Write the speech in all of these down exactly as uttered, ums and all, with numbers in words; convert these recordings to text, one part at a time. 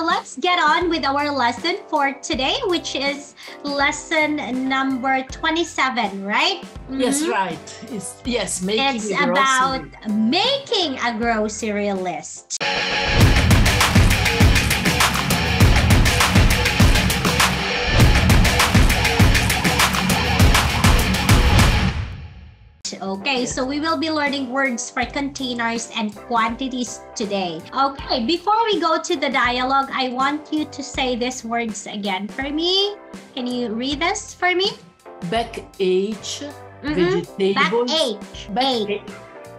so let's get on with our lesson for today, which is lesson number twenty-seven, right? Mm-hmm. Yes, right. It's, yes, making it's a about grocery. making a grocery list. Okay, so we will be learning words for containers and quantities today. Okay, before we go to the dialogue, I want you to say these words again for me. Can you read this for me? Back ache, mm-hmm. vegetables. Back ache.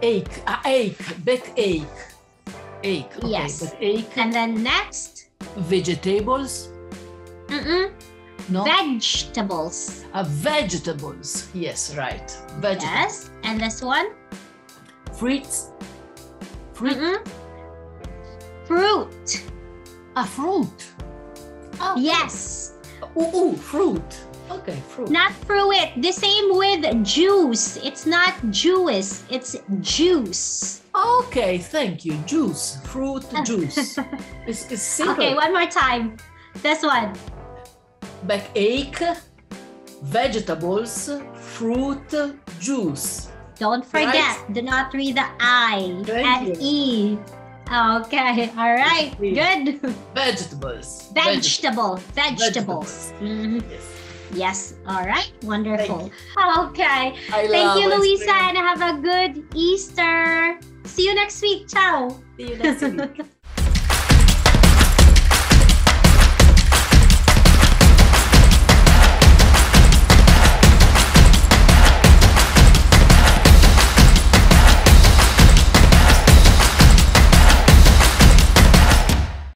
Back ache. Ache. Uh, ache. Back ache. Ache. Okay, yes. Back ache. And then next? Vegetables. Mm-mm. No. Vegetables. Uh, vegetables. Yes, right. Vegetables. Yes. And this one? Fruits. Fruit. Mm-mm. Fruit. A fruit. Oh. Yes. Ooh, ooh, fruit. Okay, fruit. Not fruit. The same with juice. It's not juice. It's juice. Okay, thank you. Juice. Fruit juice. it's, it's simple. Okay, one more time. This one. Backache, vegetables, fruit, juice. Don't forget, right? Do not read the I and E. Okay, all right, good. Vegetables. Vegetable, vegetables. Vegetables. Mm-hmm. Yes. Yes, all right, wonderful. Okay, I thank you, Louisa, and have a good Easter. See you next week. Ciao. See you next week.